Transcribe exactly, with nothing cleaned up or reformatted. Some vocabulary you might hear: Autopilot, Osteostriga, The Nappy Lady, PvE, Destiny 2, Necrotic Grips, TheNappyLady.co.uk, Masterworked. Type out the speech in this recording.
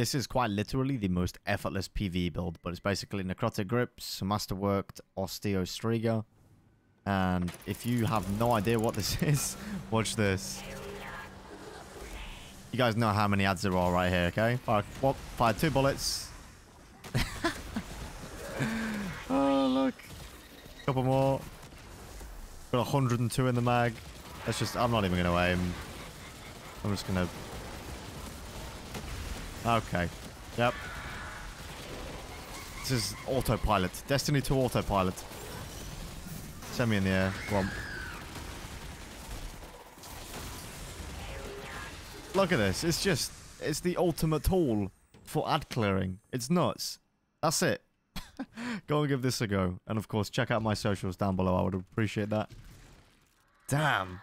This is quite literally the most effortless PvE build, but it's basically Necrotic Grips, Masterworked, Osteostriga. And if you have no idea what this is, watch this. You guys know how many ads there are right here, okay? Fire, whoop, fire two bullets. Oh, look. Couple more. Got one hundred and two in the mag. That's just... I'm not even going to aim. I'm just going to... Okay. Yep. This is Autopilot. Destiny two Autopilot. Send me in the air. Come on. Look at this. It's just... It's the ultimate tool for ad clearing. It's nuts. That's it. Go and give this a go. And of course, check out my socials down below. I would appreciate that. Damn.